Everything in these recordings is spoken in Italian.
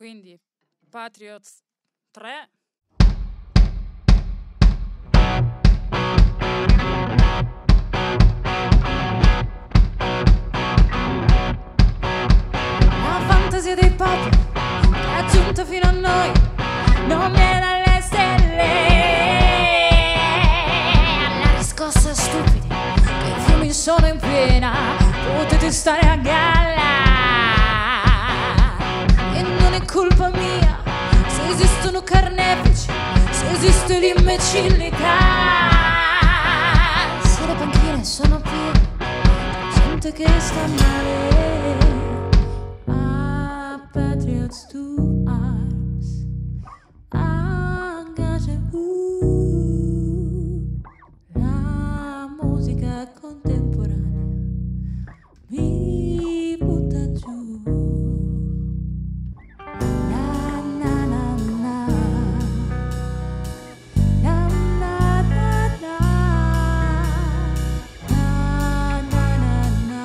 Quindi Patriots 3. La fantasia dei Patriots è giunta fino a noi, non viene dalle stelle. Alla riscossa stupida che i fiumi sono in piena, potete stare a galla. E non è colpa mia se esistono carnefici, se esiste l'imbecillità, se le panchine sono piene, gente che sta male. Patriots to arms, engagez-vous. La musica contemporanea mi butta giù. La na na na, la na na na, la na na na.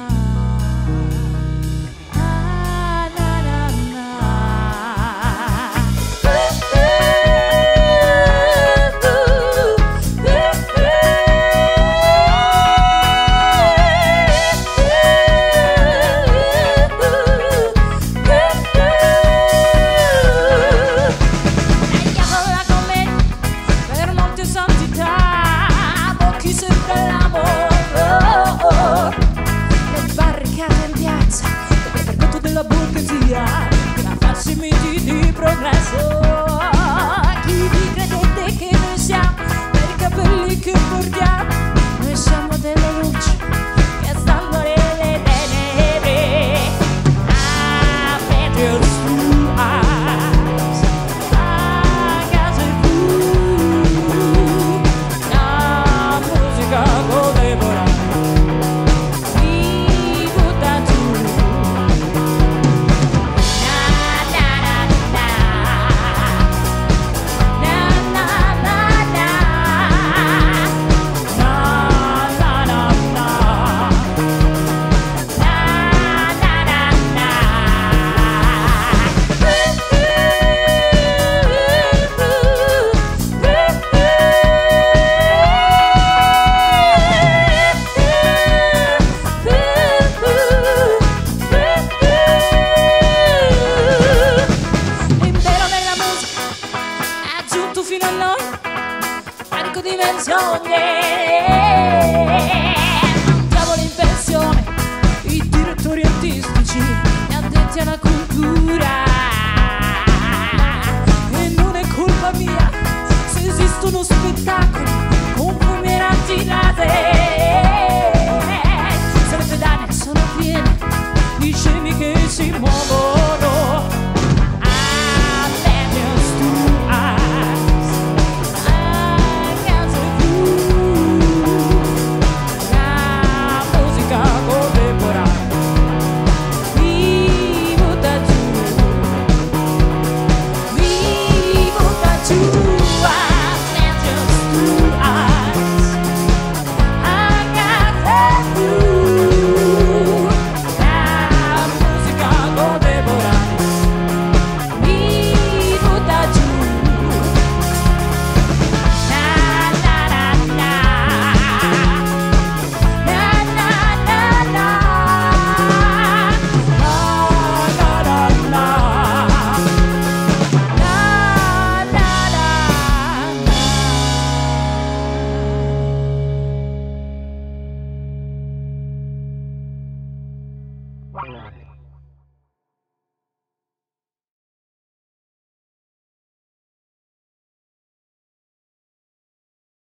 All right.